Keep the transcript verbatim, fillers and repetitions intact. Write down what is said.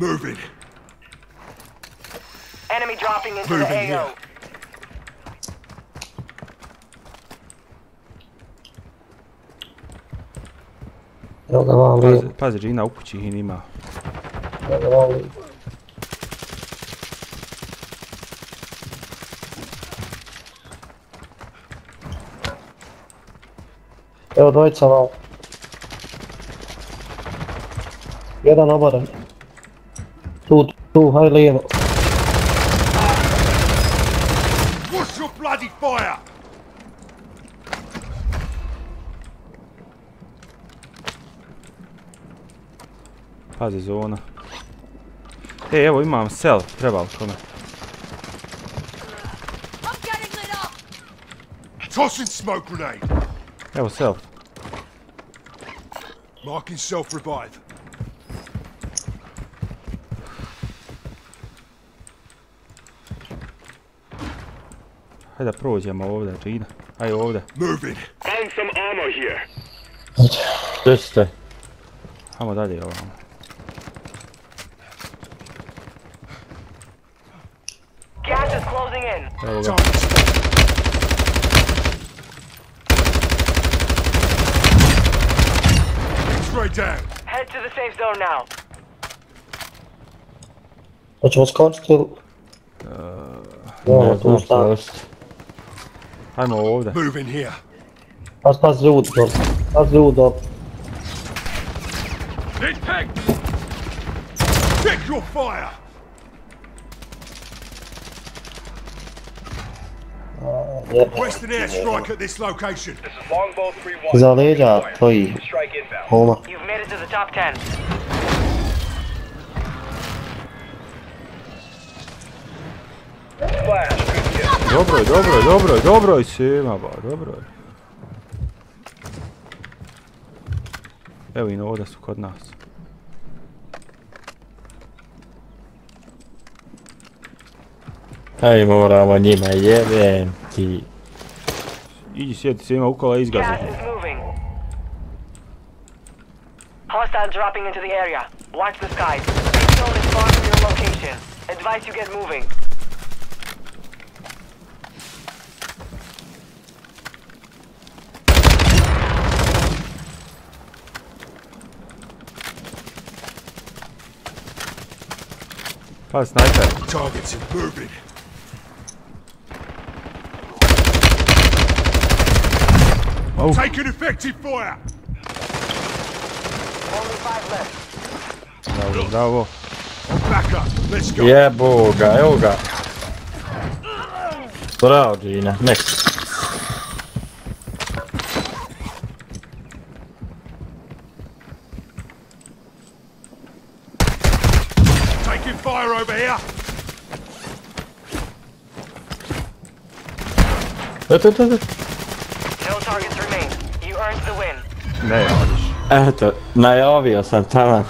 Moving. Enemy dropping into Moving the A O. Here. Pazi, pazi Gina, ukući ih nima. Evo dvojica malo. Jedan obaran. Tu, tu, hajde lijevo. Push your bloody fire! Pazi zona. E, evo imam sel, treba li kome? Evo sel. Hajde da prođemo ovdje, Gina. Hajde ovdje. Gdje ste? Hajmo dalje ovamo. There we go. Straight down. Head to the safe zone now. What was called still? Uh, no, it was first. I'm over. Move in here. Pass, pass the wood up. Pass the wood up. Impact. Check your fire. Request an airstrike at this location. This is Longbow three one. Za leđa, stoji. Homa. You've made it to the top ten. Dobro je, dobro je, dobro je, dobro je svima, ba, dobro je. Evo i ovdje su kod nas. Aj moramo njima jebem ti. Idi sjeti svima ukola i izgazaj. Hostile dropping into the area. Watch the skies. Big zone is far from your location. Advise you get moving. Pa sniper. Targets are moving. Oh. Take an effective fire. Only five left. Bravo, bravo. Back up. Let's go. Yeah, boga, evo ga. Bravo, Gina. Next. Taking fire over here. Let it, let it. Ne, najavio sam tamo.